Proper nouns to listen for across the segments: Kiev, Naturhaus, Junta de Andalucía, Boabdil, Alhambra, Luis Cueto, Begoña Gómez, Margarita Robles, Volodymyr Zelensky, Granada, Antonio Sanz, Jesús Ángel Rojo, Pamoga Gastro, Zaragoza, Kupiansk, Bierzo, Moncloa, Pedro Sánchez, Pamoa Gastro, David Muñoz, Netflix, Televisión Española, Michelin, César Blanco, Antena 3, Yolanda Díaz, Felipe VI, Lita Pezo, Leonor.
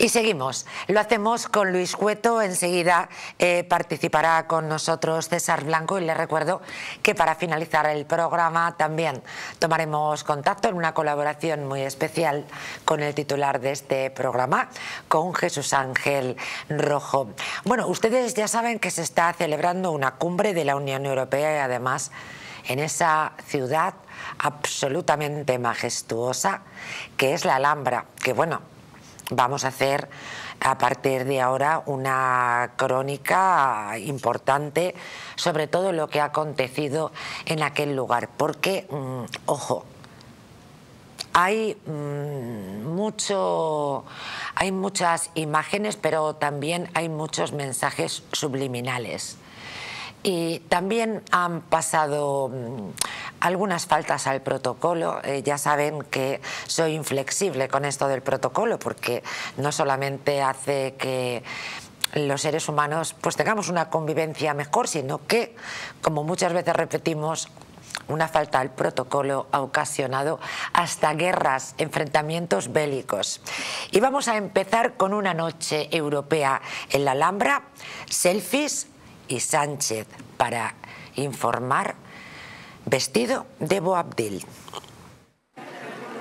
Y seguimos, lo hacemos con Luis Cueto, enseguida participará con nosotros César Blanco y les recuerdo que para finalizar el programa también tomaremos contacto en una colaboración muy especial con el titular de este programa, con Jesús Ángel Rojo. Bueno, ustedes ya saben que se está celebrando una cumbre de la Unión Europea y además en esa ciudad absolutamente majestuosa que es la Alhambra, que bueno, vamos a hacer a partir de ahora una crónica importante sobre todo lo que ha acontecido en aquel lugar, porque, ojo, hay muchas imágenes, pero también hay muchos mensajes subliminales. Y también han pasado algunas faltas al protocolo. Ya saben que soy inflexible con esto del protocolo porque no solamente hace que los seres humanos pues tengamos una convivencia mejor, sino que, como muchas veces repetimos, una falta al protocolo ha ocasionado hasta guerras, enfrentamientos bélicos. Y vamos a empezar con una noche europea en la Alhambra, selfies y Sánchez para informar vestido de Boabdil.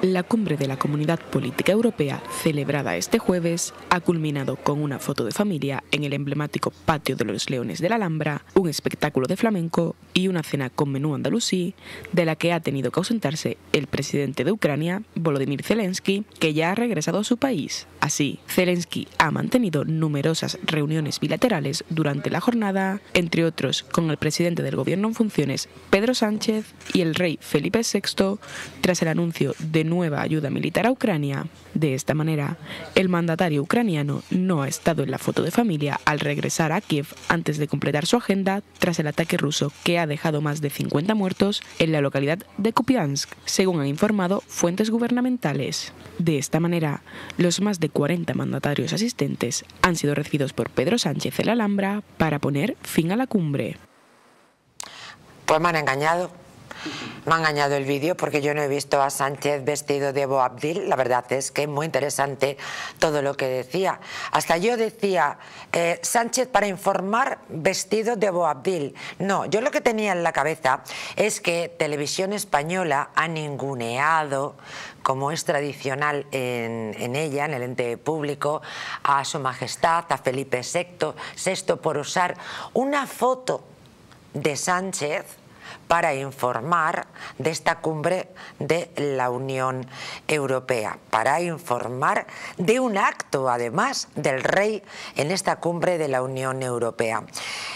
La cumbre de la Comunidad Política Europea, celebrada este jueves, ha culminado con una foto de familia en el emblemático Patio de los Leones de la Alhambra, un espectáculo de flamenco y una cena con menú andalusí, de la que ha tenido que ausentarse el presidente de Ucrania, Volodymyr Zelensky, que ya ha regresado a su país. Así, Zelensky ha mantenido numerosas reuniones bilaterales durante la jornada, entre otros con el presidente del gobierno en funciones, Pedro Sánchez, y el rey Felipe VI, tras el anuncio de nueva ayuda militar a Ucrania. De esta manera, el mandatario ucraniano no ha estado en la foto de familia al regresar a Kiev antes de completar su agenda tras el ataque ruso que ha dejado más de 50 muertos en la localidad de Kupiansk, según han informado fuentes gubernamentales. De esta manera, los más de 40 mandatarios asistentes han sido recibidos por Pedro Sánchez en la Alhambra para poner fin a la cumbre. Pues me han engañado. Me ha engañado el vídeo porque yo no he visto a Sánchez vestido de Boabdil. La verdad es que es muy interesante todo lo que decía. Hasta yo decía, Sánchez para informar vestido de Boabdil. No, yo lo que tenía en la cabeza es que Televisión Española ha ninguneado, como es tradicional en ella, en el ente público, a su majestad, a Felipe VI, por usar una foto de Sánchez para informar de esta cumbre de la Unión Europea, para informar de un acto, además, del rey en esta cumbre de la Unión Europea.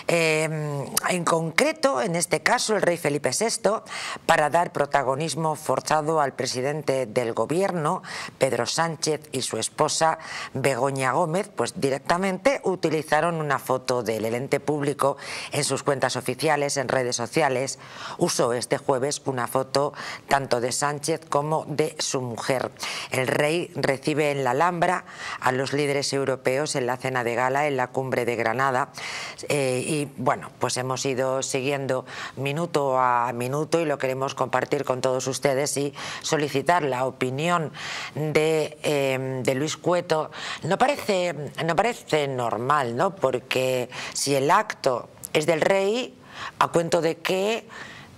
En concreto, en este caso, el rey Felipe VI, para dar protagonismo forzado al presidente del gobierno, Pedro Sánchez, y su esposa, Begoña Gómez, pues directamente utilizaron una foto del ente público en sus cuentas oficiales, en redes sociales. Usó este jueves una foto tanto de Sánchez como de su mujer. El rey recibe en la Alhambra a los líderes europeos en la cena de gala en la cumbre de Granada. Y bueno, pues hemos ido siguiendo minuto a minuto y lo queremos compartir con todos ustedes y solicitar la opinión de Luis Cueto. No parece normal, ¿no? Porque si el acto es del rey, a cuento de que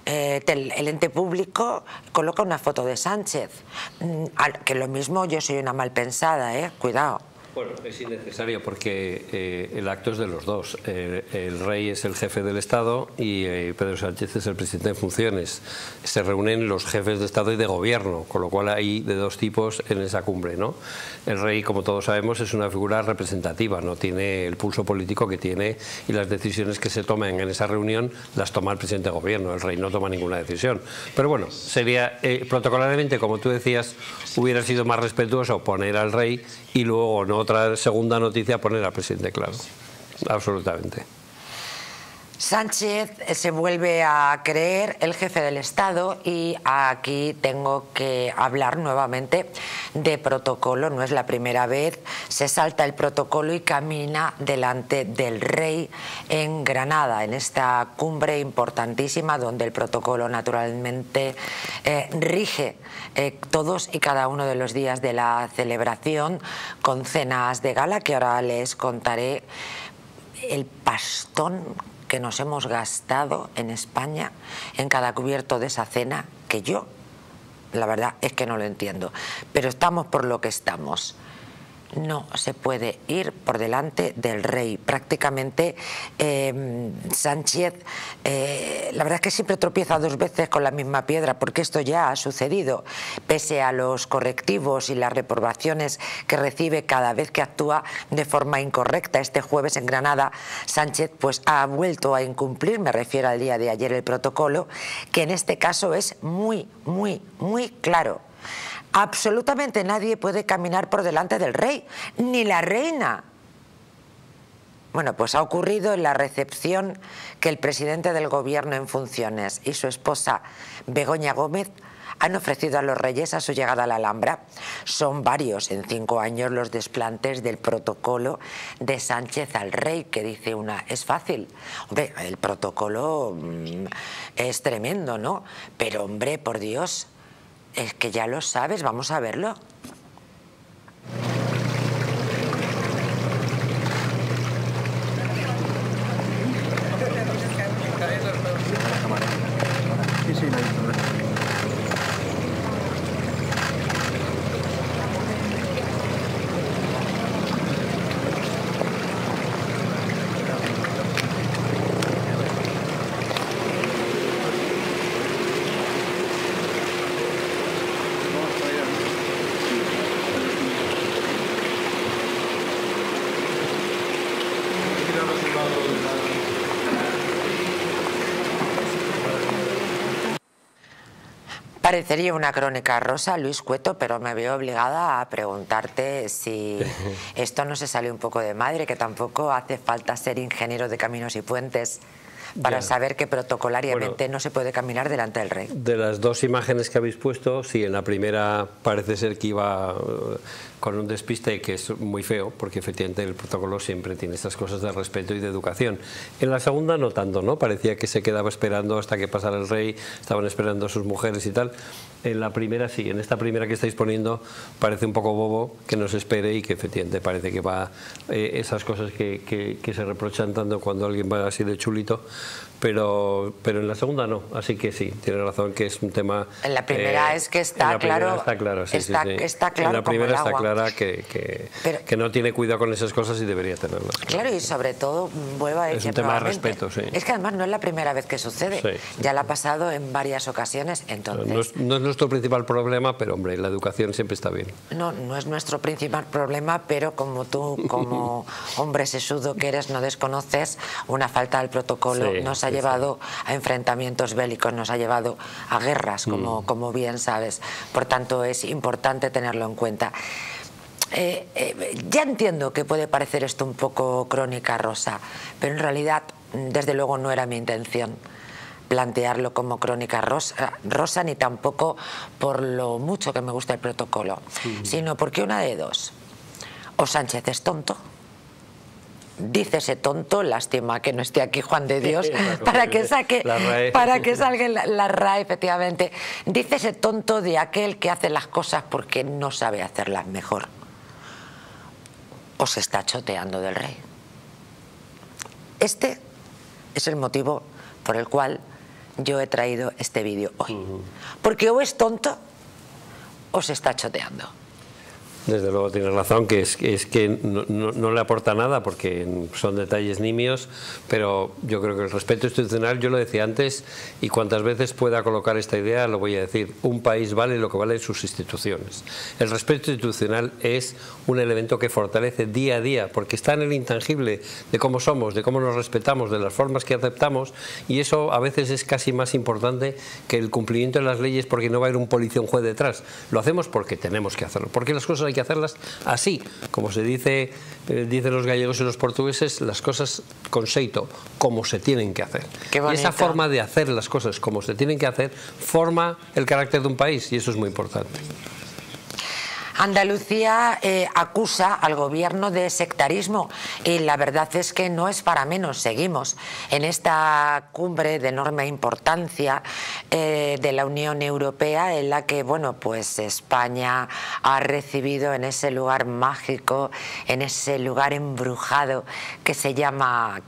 el ente público coloca una foto de Sánchez. Que lo mismo, yo soy una mal pensada, cuidado. Bueno, es innecesario porque el acto es de los dos. El rey es el jefe del Estado y Pedro Sánchez es el presidente en funciones. Se reúnen los jefes de Estado y de gobierno, con lo cual hay de dos tipos en esa cumbre, ¿no? El rey, como todos sabemos, es una figura representativa, no tiene el pulso político que tiene y las decisiones que se toman en esa reunión las toma el presidente de gobierno. El rey no toma ninguna decisión. Pero bueno, sería protocolarmente, como tú decías, hubiera sido más respetuoso poner al rey y luego no. Otra segunda noticia, poner al presidente, claro. Absolutamente. Sánchez se vuelve a creer el jefe del Estado y aquí tengo que hablar nuevamente de protocolo. No es la primera vez, se salta el protocolo y camina delante del rey en Granada, en esta cumbre importantísima donde el protocolo naturalmente rige todos y cada uno de los días de la celebración, con cenas de gala que ahora les contaré, el pastón que nos hemos gastado en España en cada cubierto de esa cena, que yo, la verdad, es que no lo entiendo. Pero estamos por lo que estamos. No se puede ir por delante del rey. Prácticamente Sánchez, la verdad es que siempre tropieza dos veces con la misma piedra, porque esto ya ha sucedido. Pese a los correctivos y las reprobaciones que recibe cada vez que actúa de forma incorrecta, este jueves en Granada Sánchez pues ha vuelto a incumplir, me refiero al día de ayer, el protocolo, que en este caso es muy claro. Absolutamente nadie puede caminar por delante del rey, ni la reina. Bueno, pues ha ocurrido en la recepción que el presidente del gobierno en funciones y su esposa Begoña Gómez han ofrecido a los reyes a su llegada a la Alhambra. Son varios en 5 años los desplantes del protocolo de Sánchez al rey, que dice una, es fácil. Hombre, el protocolo es tremendo, ¿no? Pero hombre, por Dios... Es que ya lo sabes, vamos a verlo. Parecería una crónica rosa, Luis Cueto, pero me veo obligada a preguntarte si esto no se sale un poco de madre, que tampoco hace falta ser ingeniero de caminos y puentes para saber que protocolariamente no se puede caminar delante del rey. De las dos imágenes que habéis puesto, sí, en la primera parece ser que iba con un despiste que es muy feo, porque efectivamente el protocolo siempre tiene estas cosas de respeto y de educación. En la segunda no tanto, ¿no? Parecía que se quedaba esperando hasta que pasara el rey, estaban esperando a sus mujeres y tal. En la primera sí, en esta primera que estáis poniendo parece un poco bobo que nos espere y que efectivamente parece que va esas cosas que se reprochan tanto cuando alguien va así de chulito. Pero en la segunda no, así que sí, tiene razón que es un tema... En la primera es que está claro, está claro. En la primera está clara que no tiene cuidado con esas cosas y debería tenerlas. Claro, y sobre todo, vuelvo a decir, es un tema de respeto, sí. Es que además no es la primera vez que sucede, ya la ha pasado en varias ocasiones, entonces... No es nuestro principal problema, pero hombre, la educación siempre está bien. No es nuestro principal problema, pero como tú, como hombre sesudo que eres, no desconoces, una falta del protocolo nos ha llevado a enfrentamientos bélicos, nos ha llevado a guerras, como bien sabes. Por tanto, es importante tenerlo en cuenta. Ya entiendo que puede parecer esto un poco crónica rosa, pero en realidad, desde luego, no era mi intención plantearlo como crónica rosa, ni tampoco por lo mucho que me gusta el protocolo, sino porque una de dos, o Sánchez es tonto, dice ese tonto, lástima que no esté aquí Juan de Dios para que salga la RAE, efectivamente. Dice ese tonto de aquel que hace las cosas porque no sabe hacerlas mejor. O se está choteando del rey. Este es el motivo por el cual yo he traído este vídeo hoy. Porque o es tonto o se está choteando. Desde luego tiene razón, que es que no le aporta nada porque son detalles nimios, pero yo creo que el respeto institucional, yo lo decía antes, y cuantas veces pueda colocar esta idea lo voy a decir, un país vale lo que valen sus instituciones. El respeto institucional es un elemento que fortalece día a día, porque está en el intangible de cómo somos, de cómo nos respetamos, de las formas que aceptamos, y eso a veces es casi más importante que el cumplimiento de las leyes, porque no va a ir un policía, un juez detrás. Lo hacemos porque tenemos que hacerlo, porque las cosas hay hay que hacerlas así, como se dice, dicen los gallegos y los portugueses, las cosas con seito, como se tienen que hacer. Y esa forma de hacer las cosas como se tienen que hacer forma el carácter de un país, y eso es muy importante. Andalucía acusa al gobierno de sectarismo y la verdad es que no es para menos. Seguimos en esta cumbre de enorme importancia de la Unión Europea, en la que, bueno, pues España ha recibido en ese lugar mágico, en ese lugar embrujado que se llama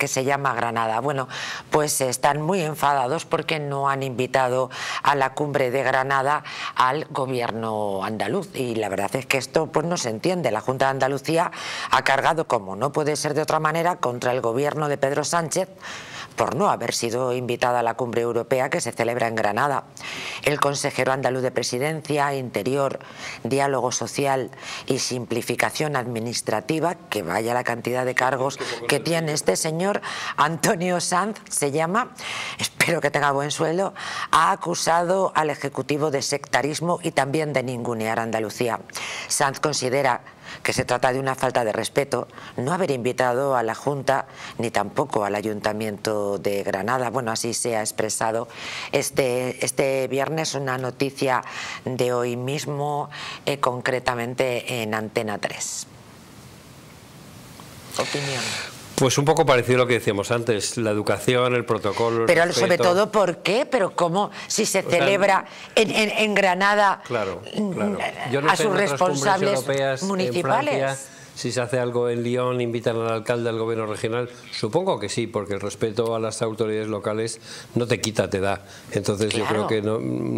Granada. Bueno, pues están muy enfadados porque no han invitado a la cumbre de Granada al gobierno andaluz, y la verdad es que esto pues no se entiende. La Junta de Andalucía ha cargado, como no puede ser de otra manera, contra el gobierno de Pedro Sánchez por no haber sido invitada a la cumbre europea que se celebra en Granada. El consejero andaluz de Presidencia, Interior, Diálogo Social y Simplificación Administrativa, que vaya la cantidad de cargos que tiene este señor, Antonio Sanz se llama, espero que tenga buen sueldo, ha acusado al Ejecutivo de sectarismo y también de ningunear a Andalucía. Sanz considera que se trata de una falta de respeto no haber invitado a la Junta ni tampoco al Ayuntamiento de Granada. Bueno, así se ha expresado este viernes, una noticia de hoy mismo, concretamente en Antena 3. Opinión. Pues un poco parecido a lo que decíamos antes, la educación, el protocolo, el respeto. Pero sobre todo, ¿por qué? Pero ¿cómo? Si se celebra en Granada, claro. Yo no a sé, sus responsables municipales. En Francia, si se hace algo en Lyon, invitan al alcalde, al gobierno regional, supongo que sí, porque el respeto a las autoridades locales no te quita, te da. Entonces claro, yo creo que no,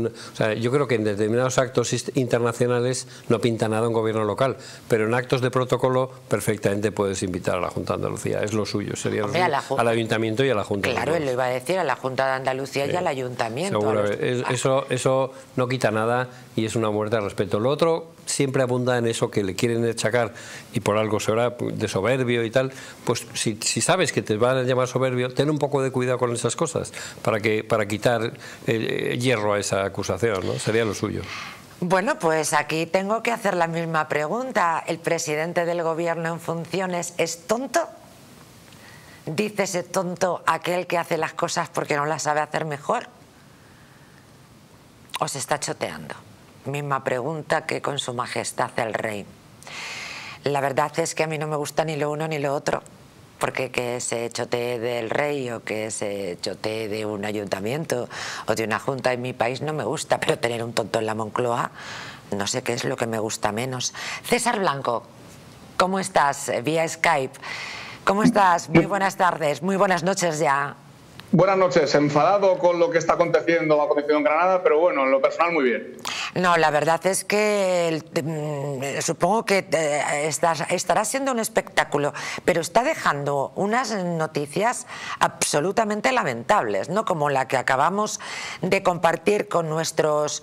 o sea, yo creo que en determinados actos internacionales no pinta nada un gobierno local, pero en actos de protocolo perfectamente puedes invitar a la Junta de Andalucía, es lo suyo, sería lo suyo, al Ayuntamiento y a la Junta. Claro, él lo iba a decir, a la Junta de Andalucía y al Ayuntamiento. Seguro, eso no quita nada y es una muerte al respeto. Lo otro siempre abunda en eso que le quieren achacar, y por algo será, de soberbio y tal. Pues si sabes que te van a llamar soberbio, ten un poco de cuidado con esas cosas para quitar hierro a esa acusación, ¿no? Sería lo suyo. Bueno, pues aquí tengo que hacer la misma pregunta. ¿El presidente del gobierno en funciones es tonto? ¿Dice ese tonto aquel que hace las cosas porque no las sabe hacer mejor? ¿O se está choteando? Misma pregunta que con su majestad el rey. La verdad es que a mí no me gusta ni lo uno ni lo otro, porque que se chotee del rey o que se chotee de un ayuntamiento o de una junta en mi país no me gusta, pero tener un tonto en la Moncloa no sé qué es lo que me gusta menos. César Blanco, ¿cómo estás? Vía Skype. ¿Cómo estás? Muy buenas tardes, muy buenas noches ya. Buenas noches, enfadado con lo que está aconteciendo en Granada, pero bueno, en lo personal muy bien. No, la verdad es que supongo que estará siendo un espectáculo, pero está dejando unas noticias absolutamente lamentables, ¿no? Como la que acabamos de compartir con nuestros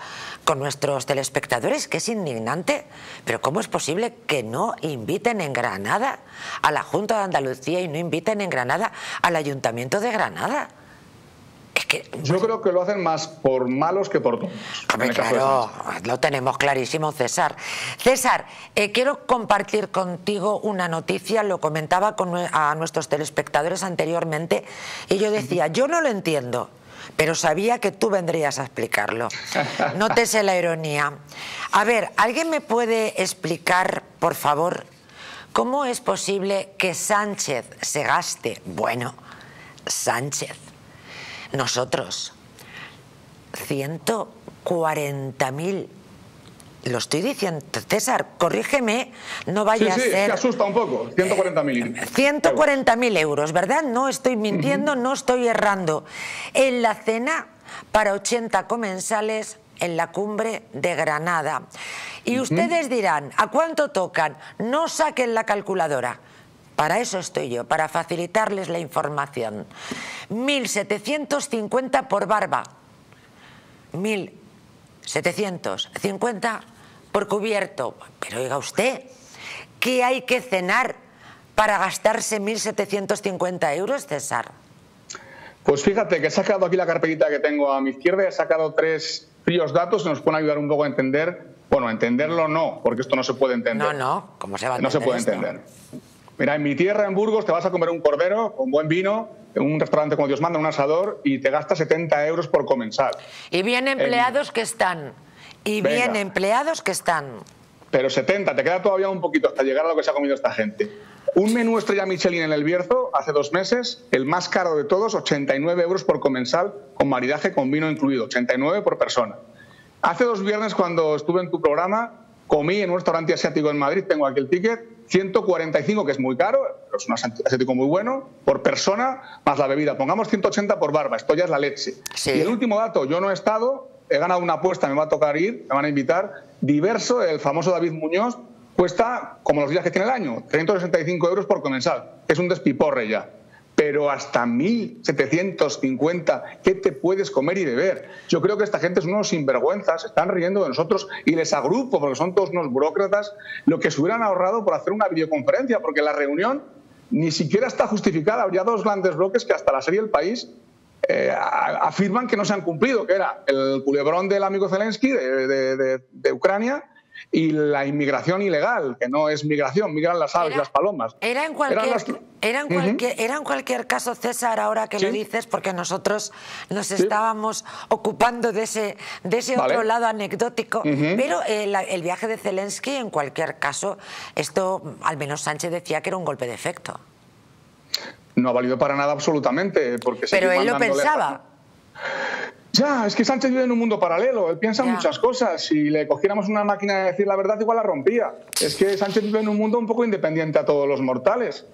telespectadores, que es indignante, pero ¿cómo es posible que no inviten en Granada a la Junta de Andalucía y no inviten en Granada al Ayuntamiento de Granada? Yo creo que lo hacen más por malos que por tontos. Claro, lo tenemos clarísimo, César. César, quiero compartir contigo una noticia, lo comentaba a nuestros telespectadores anteriormente, y yo decía, yo no lo entiendo, pero sabía que tú vendrías a explicarlo. Nótese la ironía. A ver, ¿alguien me puede explicar, por favor, cómo es posible que Sánchez se gaste? Bueno, Sánchez. Nosotros, 140.000, lo estoy diciendo, César, corrígeme, no vaya a ser... Sí, te asusta un poco, 140.000. 140.000 euros, ¿verdad? No estoy mintiendo, no estoy errando. En la cena para 80 comensales en la cumbre de Granada. Y ustedes dirán, ¿a cuánto tocan? No saquen la calculadora. Para eso estoy yo, para facilitarles la información. 1.750 por barba, 1.750 por cubierto. Pero oiga usted, ¿qué hay que cenar para gastarse 1.750 euros, César? Pues fíjate que he sacado aquí la carpetita que tengo a mi izquierda, he sacado tres fríos datos que nos pueden ayudar un poco a entender Bueno, entenderlo no, porque esto no se puede entender. No, ¿cómo se va a entender? No se puede entender. Mira, en mi tierra, en Burgos, te vas a comer un cordero con buen vino, en un restaurante como Dios manda, un asador, y te gastas 70 euros por comensal. Y bien empleados que están. Y bien empleados que están. Pero 70, te queda todavía un poquito hasta llegar a lo que se ha comido esta gente. Un menú estrella Michelin en el Bierzo, hace 2 meses, el más caro de todos, 89 euros por comensal, con maridaje, con vino incluido, 89 por persona. Hace 2 viernes, cuando estuve en tu programa, comí en un restaurante asiático en Madrid, tengo aquí el ticket, 145, que es muy caro, pero es un asiático muy bueno, por persona, más la bebida. Pongamos 180 por barba, esto ya es la leche. Sí. Y el último dato, yo no he estado, he ganado una apuesta, me va a tocar ir, me van a invitar, Diverso, el famoso David Muñoz, cuesta, como los días que tiene el año, 365 euros por comensal. Es un despiporre ya. Pero hasta 1.750, ¿qué te puedes comer y beber? Yo creo que esta gente es unos sinvergüenzas, se están riendo de nosotros y les agrupo porque son todos unos burócratas lo que se hubieran ahorrado por hacer una videoconferencia, porque la reunión ni siquiera está justificada. Habría 2 grandes bloques que hasta la serie El País afirman que no se han cumplido, que era el culebrón del amigo Zelensky de Ucrania y la inmigración ilegal, que no es migración, migran las aves, las palomas. Era en cualquier caso, César, ahora que lo dices, porque nosotros nos estábamos ocupando de ese otro lado anecdótico, pero el viaje de Zelensky, en cualquier caso, esto, al menos Sánchez decía que era un golpe de efecto. No ha valido para nada absolutamente. Porque pero él lo pensaba. Ya, es que Sánchez vive en un mundo paralelo, él piensa muchas cosas. Si le cogiéramos una máquina de decir la verdad, igual la rompía. Es que Sánchez vive en un mundo un poco independiente a todos los mortales.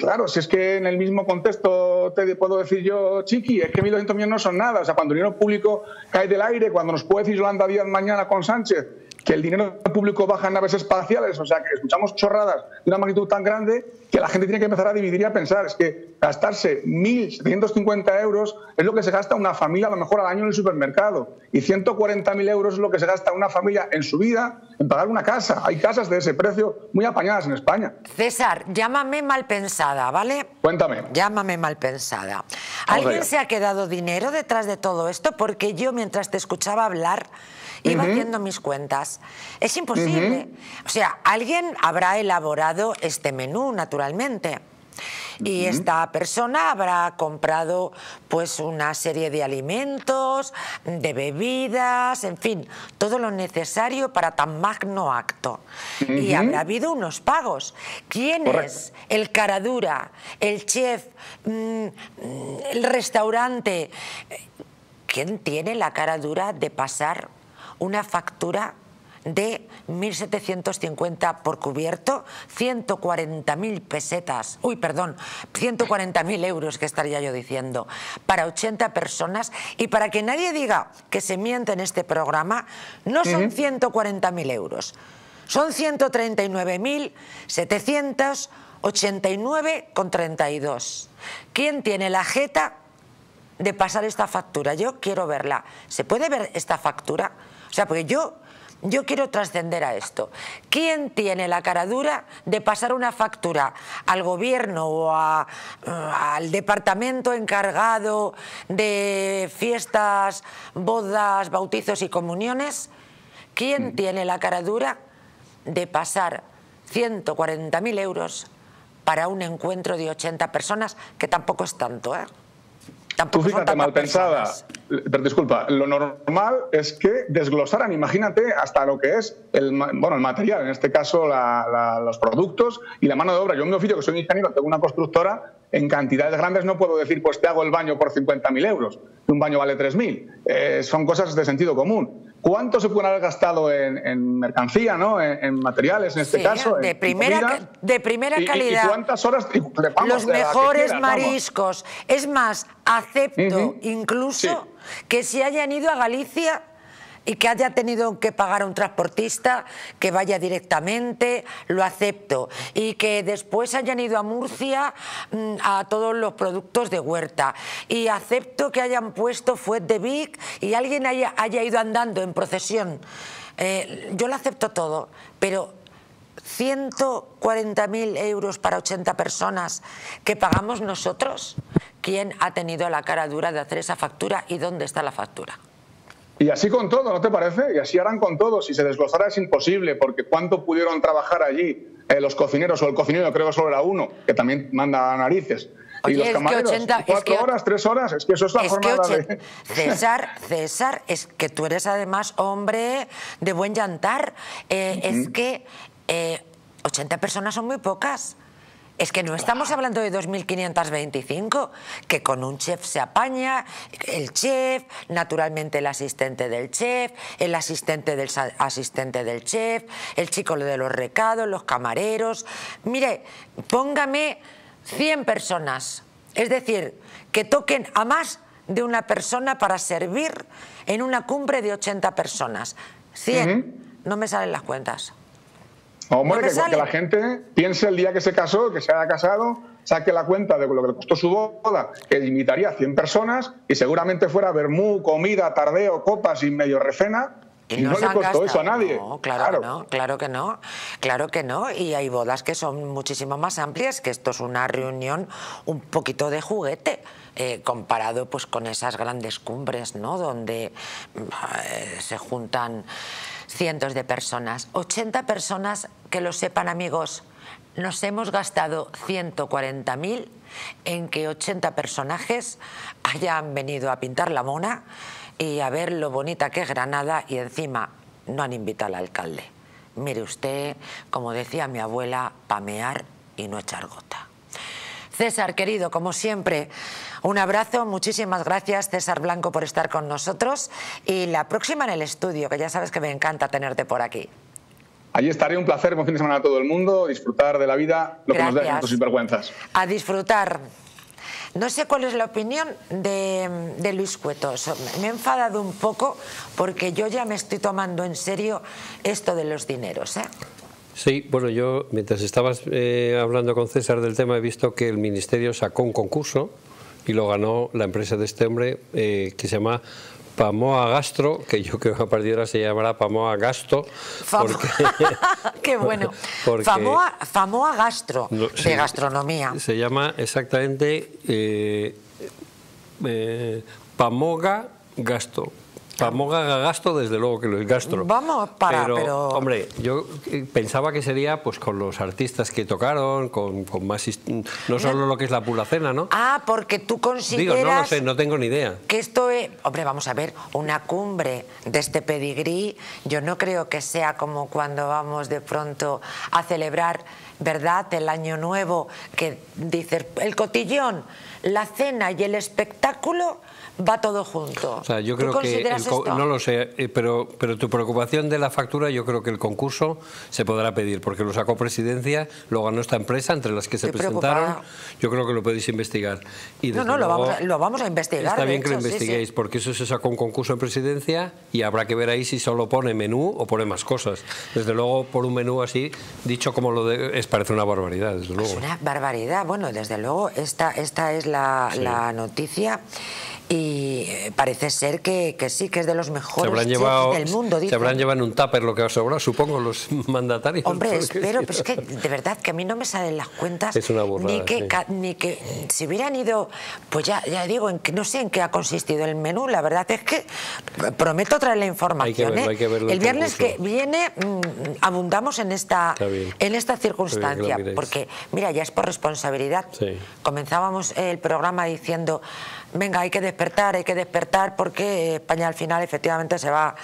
Claro, si es que en el mismo contexto te puedo decir yo, Chiqui, es que 1.200 millones no son nada. O sea, cuando el dinero público cae del aire, cuando nos puede decir Yolanda Díaz mañana con Sánchez que el dinero público baja en naves espaciales, o sea, que escuchamos chorradas de una magnitud tan grande que la gente tiene que empezar a dividir y a pensar. Es que gastarse 1.750 euros es lo que se gasta una familia a lo mejor al año en el supermercado y 140.000 euros es lo que se gasta una familia en su vida en pagar una casa. Hay casas de ese precio muy apañadas en España. César, llámame mal pensada, ¿vale? Cuéntame. Llámame mal pensada. ¿Alguien se ha quedado dinero detrás de todo esto? Porque yo, mientras te escuchaba hablar, iba haciendo mis cuentas. Es imposible. O sea, alguien habrá elaborado este menú, naturalmente. Y esta persona habrá comprado pues una serie de alimentos, de bebidas, en fin, todo lo necesario para tan magno acto. Y habrá habido unos pagos. ¿Quién es el caradura, el chef, el restaurante? ¿Quién tiene la cara dura de pasar una factura de 1.750 por cubierto, 140.000 pesetas, 140.000 euros que estaría yo diciendo, para 80 personas? Y para que nadie diga que se miente en este programa, no son 140.000 euros, son 139.789,32. ¿Quién tiene la jeta de pasar esta factura? Yo quiero verla. ¿Se puede ver esta factura? O sea, porque yo quiero trascender a esto. ¿Quién tiene la cara dura de pasar una factura al gobierno o al departamento encargado de fiestas, bodas, bautizos y comuniones? ¿Quién tiene la cara dura de pasar 140.000 euros para un encuentro de 80 personas? Que tampoco es tanto, ¿eh? Tampoco. Tú fíjate, mal pensada, pero disculpa, lo normal es que desglosaran, imagínate, hasta lo que es el material, en este caso los productos y la mano de obra. Yo en mi oficio, que soy ingeniero, tengo una constructora, en cantidades grandes no puedo decir, pues te hago el baño por 50.000 euros, un baño vale 3.000, son cosas de sentido común. ¿Cuánto se pueden haber gastado en mercancía, ¿no? en materiales, en este caso? De primera calidad. ¿Y cuántas horas? Los mejores mariscos. Es más, acepto incluso que si hayan ido a Galicia y que haya tenido que pagar a un transportista, que vaya directamente, lo acepto. Y que después hayan ido a Murcia a todos los productos de huerta. Y acepto que hayan puesto Fuet de Vic y alguien haya ido andando en procesión. Yo lo acepto todo, pero 140.000 euros para 80 personas que pagamos nosotros, ¿quién ha tenido la cara dura de hacer esa factura y dónde está la factura? Y así con todo, ¿no te parece? Y así harán con todo. Si se desglosara es imposible, porque cuánto pudieron trabajar allí los cocineros o el cocinero, creo que solo era uno, que también manda a narices. Oye, y los camareros, 4 horas, 3 horas, es que eso es la jornada de... César, es que tú eres además hombre de buen yantar. Es que 80 personas son muy pocas. Es que no estamos hablando de 2.525, que con un chef se apaña, el chef, naturalmente el asistente del chef, el asistente del chef, el chico de los recados, los camareros... Mire, póngame 100 personas, es decir, que toquen a más de una persona para servir en una cumbre de 80 personas. 100, no me salen las cuentas. Hombre, que la gente piense el día que se casó, que se haya casado, saque la cuenta de lo que le costó su boda, que invitaría a 100 personas y seguramente fuera vermú, comida, tardeo, copas y medio refena. Y no le costó eso a nadie. No, claro, no, claro que no, claro que no. Y hay bodas que son muchísimo más amplias, que esto es una reunión un poquito de juguete, comparado pues con esas grandes cumbres, ¿no? Donde se juntan cientos de personas. 80 personas, que lo sepan, amigos, nos hemos gastado 140.000 en que 80 personajes hayan venido a pintar la mona y a ver lo bonita que es Granada, y encima no han invitado al alcalde. Mire usted, como decía mi abuela, pamear y no echar gota. César, querido, como siempre, un abrazo, muchísimas gracias, César Blanco, por estar con nosotros, y la próxima en el estudio, que ya sabes que me encanta tenerte por aquí. Allí estaré, un placer, buen fin de semana a todo el mundo, disfrutar de la vida, lo gracias. Que nos dejan tus sinvergüenzas. A disfrutar. No sé cuál es la opinión de Luis Cueto. Me he enfadado un poco porque yo ya me estoy tomando en serio esto de los dineros, ¿eh? Sí, bueno, yo mientras estabas hablando con César del tema he visto que el ministerio sacó un concurso y lo ganó la empresa de este hombre que se llama Pamoa Gastro, que yo creo que a partir de ahora se llamará Pamoa Gasto. Porque, ¡qué bueno! Porque Pamoa Gastro, no, de se, gastronomía. Se llama exactamente Pamoga Gasto. Pamoga Gasto, desde luego que lo es Gastro. Vamos para, pero... Hombre, yo pensaba que sería pues con los artistas que tocaron, con más... No solo lo que es la pura cena, ¿no? Ah, porque tú consideras... Digo, no lo sé, no tengo ni idea. Que esto es... Hombre, vamos a ver, una cumbre de este pedigrí, yo no creo que sea como cuando vamos de pronto a celebrar, ¿verdad?, el año nuevo, que dices, el cotillón, la cena y el espectáculo... Va todo junto. O sea, yo creo que no lo sé, pero tu preocupación de la factura, yo creo que el concurso se podrá pedir, porque lo sacó Presidencia, lo ganó esta empresa, entre las que se presentaron. Yo creo que lo podéis investigar. Y no, no, lo vamos a investigar. Está bien que lo investiguéis, porque eso se sacó un concurso en Presidencia y habrá que ver ahí si solo pone menú o pone más cosas. Desde luego, por un menú así, dicho como lo de, parece una barbaridad, desde luego. Es una barbaridad. Bueno, desde luego, esta es la noticia. Y parece ser que sí, que es de los mejores del mundo. Se habrán llevado en un tupper lo que ha sobrado, supongo, los mandatarios. Hombre, espero, pero es que de verdad que a mí no me salen las cuentas. Es una burrada, ni que si hubieran ido, pues ya digo, no sé en qué ha consistido el menú. La verdad es que prometo traer la información. Hay que verlo, hay que verlo. El viernes que viene abundamos en esta circunstancia. Porque, mira, ya es por responsabilidad. Sí. Comenzábamos el programa diciendo... Venga, hay que despertar porque España al final efectivamente se va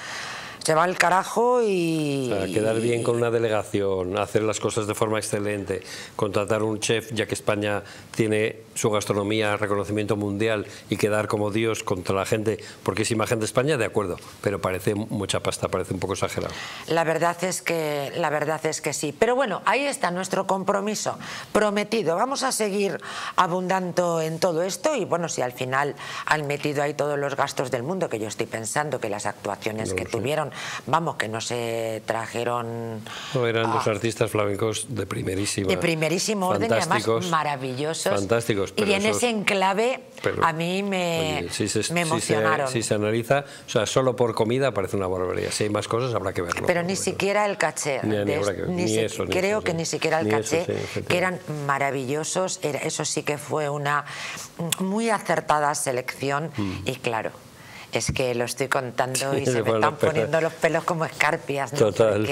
al carajo y... O sea, quedar bien con una delegación, hacer las cosas de forma excelente, contratar un chef, ya que España tiene su gastronomía, reconocimiento mundial, y quedar como Dios contra la gente, porque es imagen de España, de acuerdo, pero parece mucha pasta, parece un poco exagerado. La verdad es que sí. Pero bueno, ahí está nuestro compromiso prometido. Vamos a seguir abundando en todo esto y bueno, si al final han metido ahí todos los gastos del mundo, que yo estoy pensando que las actuaciones no que tuvieron... Vamos, que no se trajeron... No, eran los artistas flamencos de primerísima. De primerísimo orden y además maravillosos. Fantásticos. Y en ese enclave a mí me emocionaron. Si se analiza, o sea, solo por comida parece una barbaridad. Si hay más cosas habrá que verlo. Pero ni siquiera el caché. Creo que ni siquiera el caché, que eran maravillosos. Eso sí que fue una muy acertada selección y claro... Es que lo estoy contando y sí, se me están poniendo los pelos como escarpias, ¿no? Total.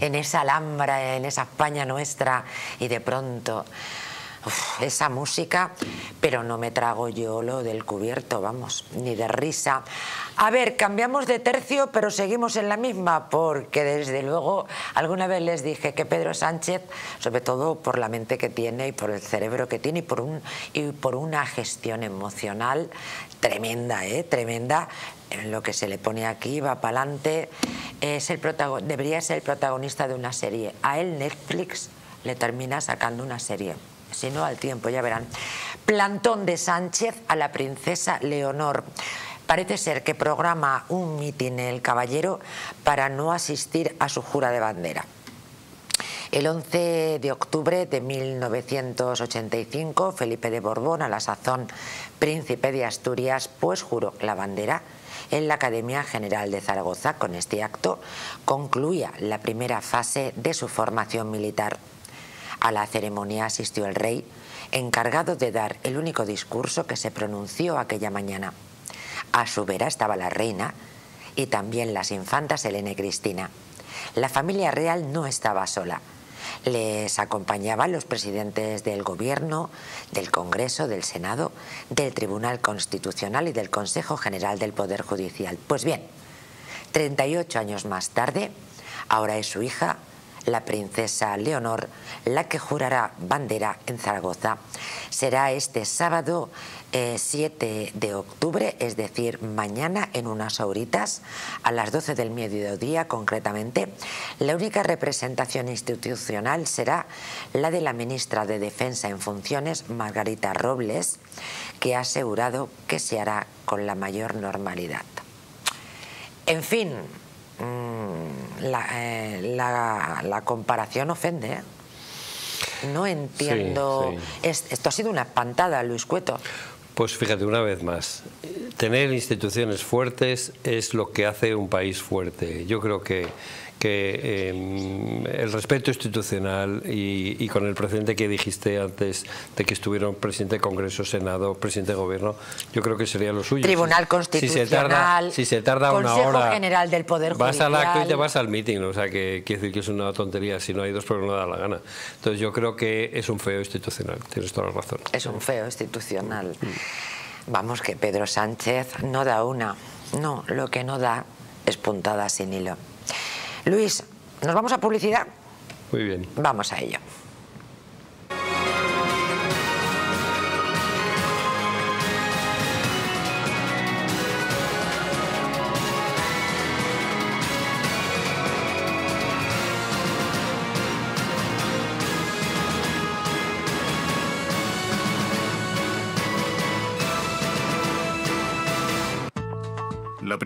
En esa Alhambra, en esa España nuestra, y de pronto esa música, pero no me trago yo lo del cubierto, vamos, ni de risa. A ver, cambiamos de tercio, pero seguimos en la misma, porque desde luego alguna vez les dije que Pedro Sánchez, sobre todo por la mente que tiene y por el cerebro que tiene y por una gestión emocional tremenda, tremenda, en lo que se le pone aquí, va para adelante, debería ser el protagonista de una serie. A él Netflix le termina sacando una serie. Si no, al tiempo, ya verán. Plantón de Sánchez a la princesa Leonor. Parece ser que programa un mitin el caballero para no asistir a su jura de bandera. El 11 de octubre de 1985, Felipe de Borbón, a la sazón príncipe de Asturias, pues juró la bandera en la Academia General de Zaragoza. Con este acto concluía la primera fase de su formación militar. A la ceremonia asistió el rey, encargado de dar el único discurso que se pronunció aquella mañana. A su vera estaba la reina y también las infantas Elena y Cristina. La familia real no estaba sola. Les acompañaban los presidentes del Gobierno, del Congreso, del Senado, del Tribunal Constitucional y del Consejo General del Poder Judicial. Pues bien, 38 años más tarde, ahora es su hija, la princesa Leonor, la que jurará bandera en Zaragoza. Será este sábado 7 de octubre, es decir, mañana, en unas horitas, a las 12 del mediodía concretamente. La única representación institucional será la de la ministra de Defensa en funciones, Margarita Robles, que ha asegurado que se hará con la mayor normalidad. En fin, la comparación ofende, ¿eh? No entiendo. Sí. Esto ha sido una espantada, Luis Cueto. Pues fíjate, una vez más, tener instituciones fuertes es lo que hace un país fuerte. Yo creo que el respeto institucional y con el precedente que dijiste antes de que estuvieron presidente de Congreso, Senado, presidente de Gobierno, yo creo que sería lo suyo. Tribunal Constitucional, si se tarda una hora, Consejo General del Poder Judicial. Vas al meeting, o sea, que quiere decir que es una tontería. Si no hay dos, porque no da la gana. Entonces yo creo que es un feo institucional, tienes toda la razón. Es un feo institucional. Vamos, que Pedro Sánchez no da una. No, lo que no da es puntada sin hilo. Luis, ¿nos vamos a publicidad? Muy bien. Vamos a ello. La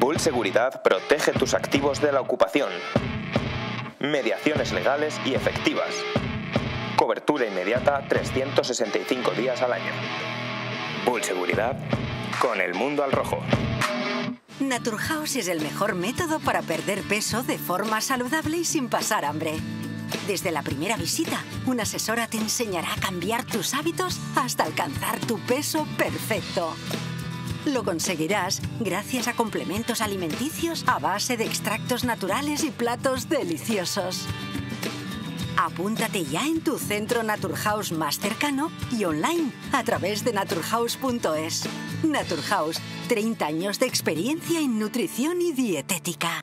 Bull Seguridad protege tus activos de la ocupación. Mediaciones legales y efectivas. Cobertura inmediata 365 días al año. Bull Seguridad, con el mundo al rojo. Naturhaus es el mejor método para perder peso de forma saludable y sin pasar hambre. Desde la primera visita, una asesora te enseñará a cambiar tus hábitos hasta alcanzar tu peso perfecto. Lo conseguirás gracias a complementos alimenticios a base de extractos naturales y platos deliciosos. Apúntate ya en tu centro Naturhaus más cercano y online a través de naturhaus.es. Naturhaus, 30 años de experiencia en nutrición y dietética.